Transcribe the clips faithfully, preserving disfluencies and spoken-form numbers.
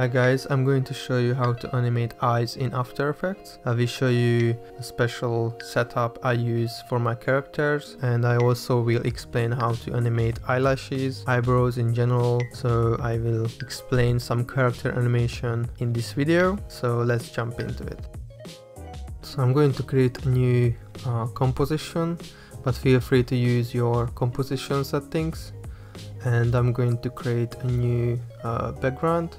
Hi guys, I'm going to show you how to animate eyes in After Effects. I will show you a special setup I use for my characters, and I also will explain how to animate eyelashes, eyebrows in general. So I will explain some character animation in this video, so let's jump into it. So I'm going to create a new uh, composition, but feel free to use your composition settings, and I'm going to create a new uh, background.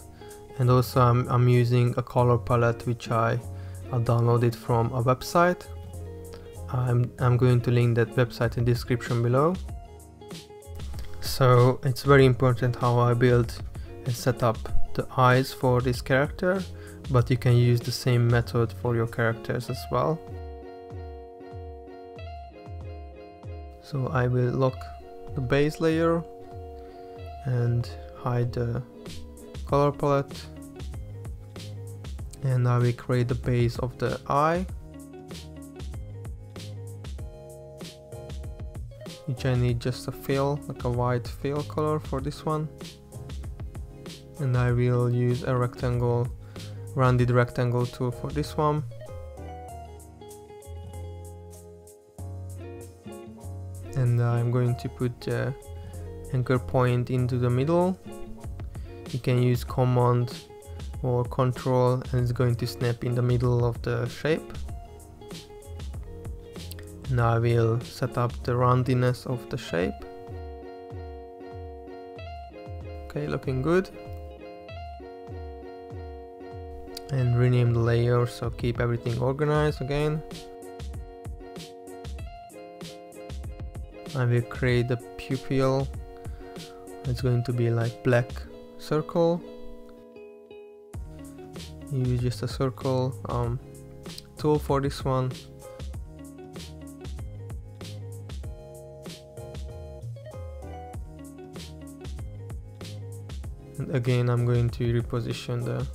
And also I'm, I'm using a color palette which I uh, downloaded from a website. I'm, I'm going to link that website in the description below. So it's very important how I build and set up the eyes for this character, but you can use the same method for your characters as well. So I will lock the base layer and hide the color palette, and I will create the base of the eye, which I need just a fill, like a white fill color for this one, and I will use a rectangle, rounded rectangle tool for this one. And I'm going to put the anchor point into the middle. You can use command or control, and it's going to snap in the middle of the shape. Now I will set up the roundiness of the shape. Okay, looking good. And rename the layer, so keep everything organized again. I will create the pupil. It's going to be like black circle. Use just a circle um, tool for this one. And again, I'm going to reposition the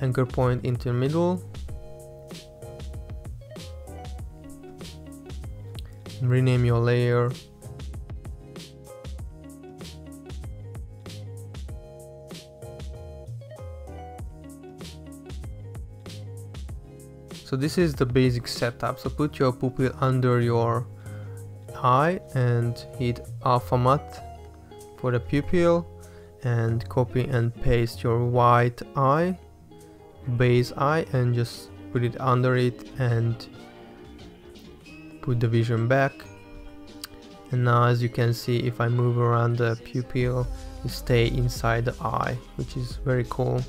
anchor point into the middle. And rename your layer. So this is the basic setup. So put your pupil under your eye and hit alpha matte for the pupil, and copy and paste your white eye, base eye, and just put it under it and put the vision back. And now, as you can see, if I move around the pupil, it stays inside the eye, which is very cool.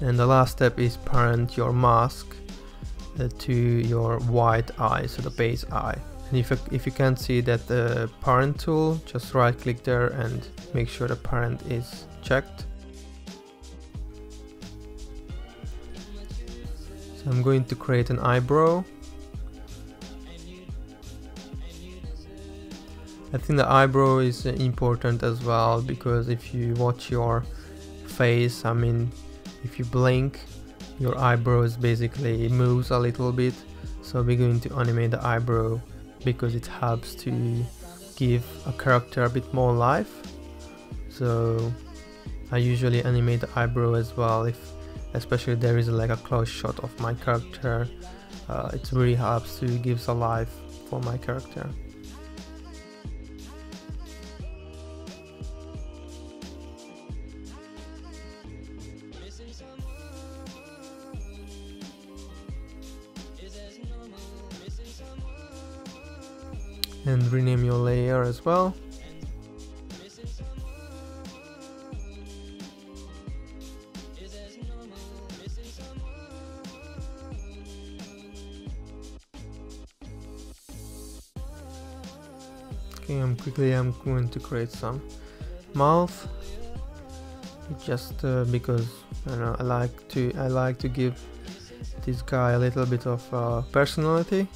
And the last step is parent your mask uh, to your white eye, so the base eye. And if, if you can't see that uh, parent tool, just right click there and make sure the parent is checked. So I'm going to create an eyebrow. I think the eyebrow is important as well, because if you watch your face, I mean, if you blink, your eyebrows basically moves a little bit. So we're going to animate the eyebrow because it helps to give a character a bit more life. So I usually animate the eyebrow as well, if especially there is like a close shot of my character. Uh, it really helps to give a life for my character. And rename your layer as well. Okay, I'm quickly I'm going to create some mouth, just uh, because I don't know, I like to I like to give this guy a little bit of uh, personality.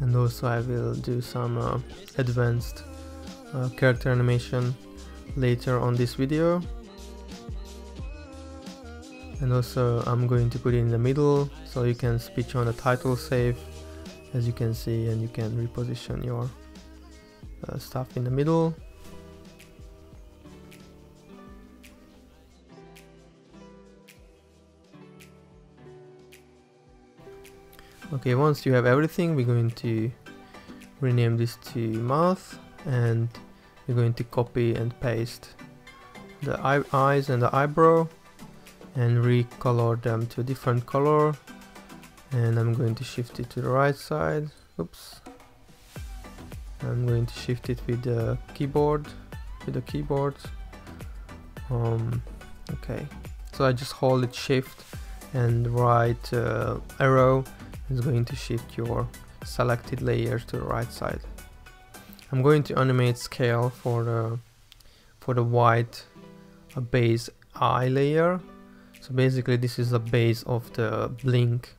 And also I will do some uh, advanced uh, character animation later on this video. And also I'm going to put it in the middle, so you can switch on the title save, as you can see, and you can reposition your uh, stuff in the middle. Okay, once you have everything, we're going to rename this to mouth, and we're going to copy and paste the eye eyes and the eyebrow and recolor them to a different color. And I'm going to shift it to the right side. Oops. I'm going to shift it with the keyboard, with the keyboard. Um, okay, so I just hold it shift and right uh, arrow. It's going to shift your selected layer to the right side. I'm going to animate scale for the for the white a base eye layer. So basically this is the base of the blink.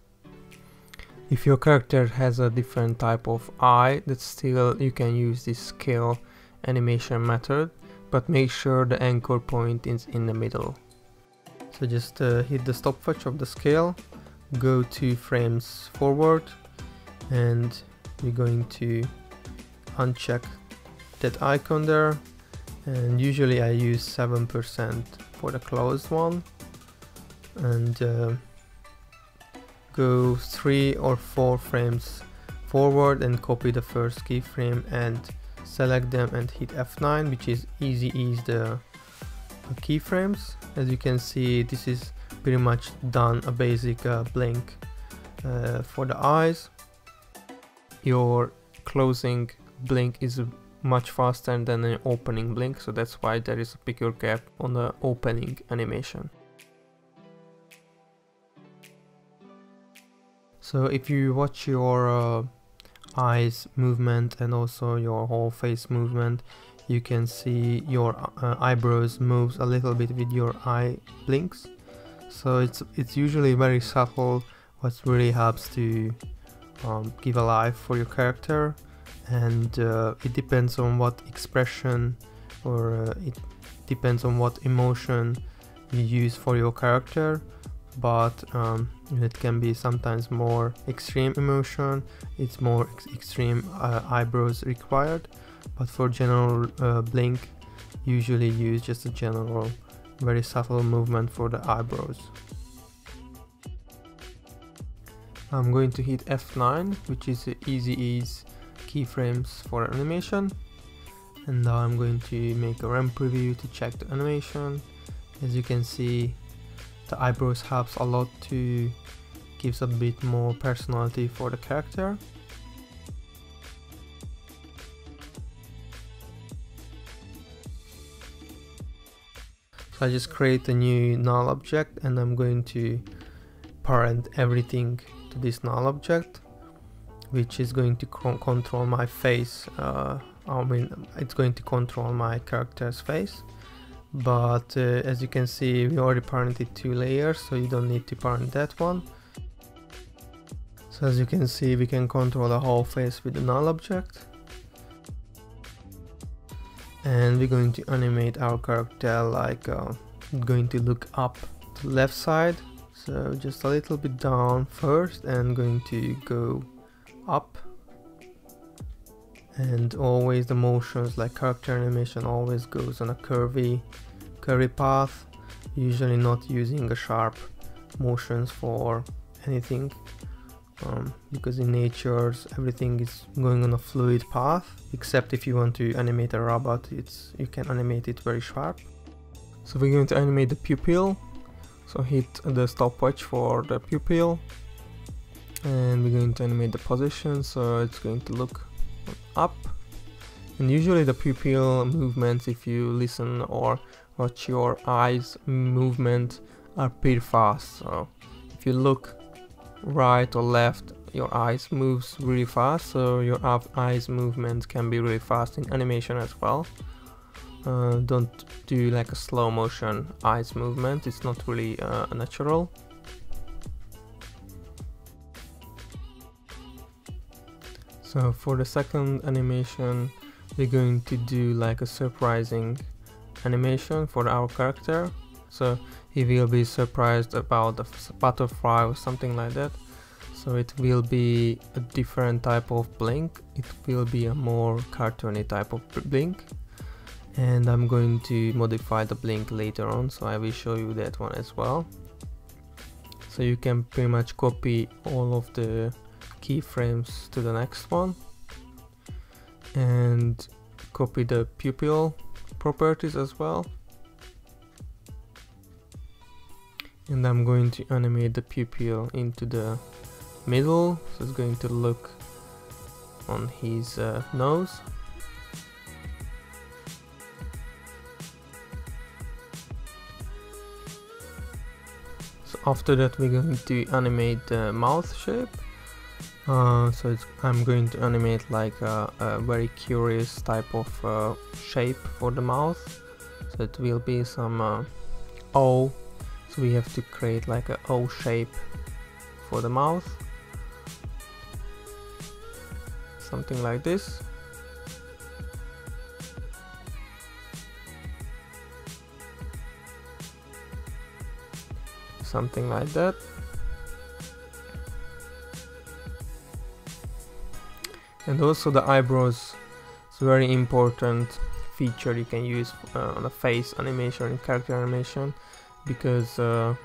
If your character has a different type of eye, that's still you can use this scale animation method, but make sure the anchor point is in the middle. So just uh, hit the stopwatch of the scale, go two frames forward, and we're going to uncheck that icon there, and usually I use seven percent for the closed one, and uh, go three or four frames forward and copy the first keyframe and select them and hit F nine, which is easy ease the keyframes. As you can see, this is pretty much done a basic uh, blink uh, for the eyes. Your closing blink is much faster than an opening blink, so that's why there is a bigger gap on the opening animation. So if you watch your uh, eyes movement and also your whole face movement, you can see your uh, eyebrows moves a little bit with your eye blinks. So it's it's usually very subtle, what really helps to um, give a life for your character, and uh, it depends on what expression or uh, it depends on what emotion you use for your character. But um, it can be sometimes more extreme emotion, it's more ex extreme uh, eyebrows required. But for general uh, blink, usually use just a general very subtle movement for the eyebrows. I'm going to hit F nine, which is the easy ease keyframes for animation. And now I'm going to make a ramp preview to check the animation. As you can see, the eyebrows helps a lot to gives a bit more personality for the character. I just create a new null object, and I'm going to parent everything to this null object, which is going to control my face. Uh, I mean, it's going to control my character's face. But uh, as you can see, we already parented two layers, so you don't need to parent that one. So as you can see, we can control the whole face with the null object. And we're going to animate our character like uh, going to look up to the left side, so just a little bit down first and going to go up. And always the motions like character animation always goes on a curvy curvy path, usually not using a sharp motions for anything, Um, because in nature everything is going on a fluid path, except if you want to animate a robot, it's you can animate it very sharp. So we're going to animate the pupil, so hit the stopwatch for the pupil, and we're going to animate the position, so it's going to look up. And usually the pupil movements, if you listen or watch your eyes movement, are pretty fast. So if you look right or left, your eyes moves really fast, so your eyes movement can be really fast in animation as well. Uh, don't do like a slow motion eyes movement, it's not really uh, natural. So for the second animation, we're going to do like a surprising animation for our character. So he will be surprised about the butterfly or something like that. So it will be a different type of blink, it will be a more cartoony type of blink, and I'm going to modify the blink later on, so I will show you that one as well. So you can pretty much copy all of the keyframes to the next one and copy the pupil properties as well. And I'm going to animate the pupil into the middle, so it's going to look on his uh, nose. So after that we're going to animate the mouth shape. Uh, so it's, I'm going to animate like a, a very curious type of uh, shape for the mouth. So it will be some uh, O. So we have to create like an O shape for the mouth, something like this. Something like that. And also the eyebrows, it's a very important feature you can use uh, on a face animation and character animation, because uh,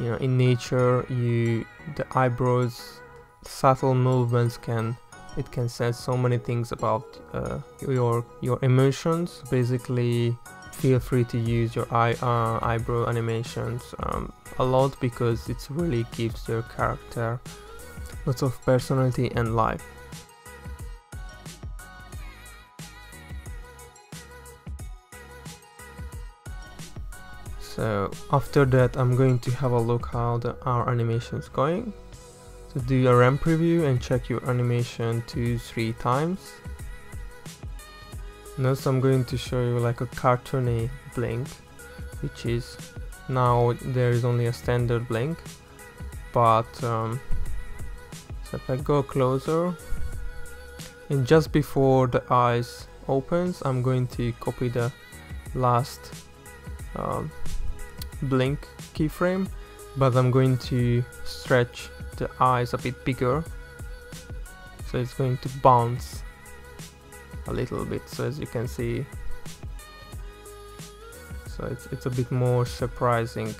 you know, in nature, you the eyebrows subtle movements can it can say so many things about uh, your your emotions. Basically, feel free to use your eye uh, eyebrow animations um, a lot, because it really gives your character lots of personality and life. So after that I'm going to have a look how the, our animation is going. So do a ramp preview and check your animation two, three times. Notice I'm going to show you like a cartoony blink, which is now there is only a standard blink, but um, so if I go closer and just before the eyes opens, I'm going to copy the last um, blink keyframe, but I'm going to stretch the eyes a bit bigger, so it's going to bounce a little bit. So as you can see, so it's, it's a bit more surprising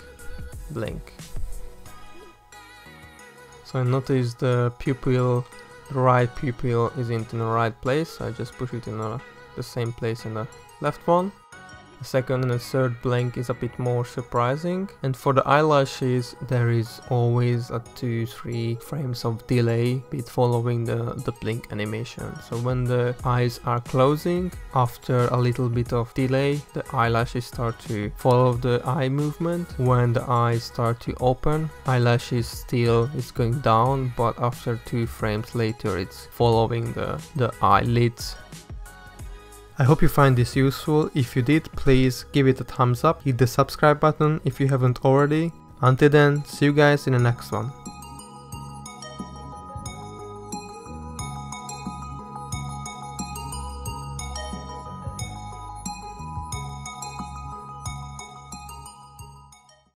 blink. So I notice the pupil, the right pupil isn't in the right place, so I just push it in a, the same place in the left one. The second and the third blink is a bit more surprising. And for the eyelashes, there is always a two to three frames of delay with following the, the blink animation. So when the eyes are closing, after a little bit of delay, the eyelashes start to follow the eye movement. When the eyes start to open, eyelashes still is going down, but after two frames later it's following the, the eyelids. I hope you find this useful. If you did, please give it a thumbs up, hit the subscribe button if you haven't already. Until then, see you guys in the next one.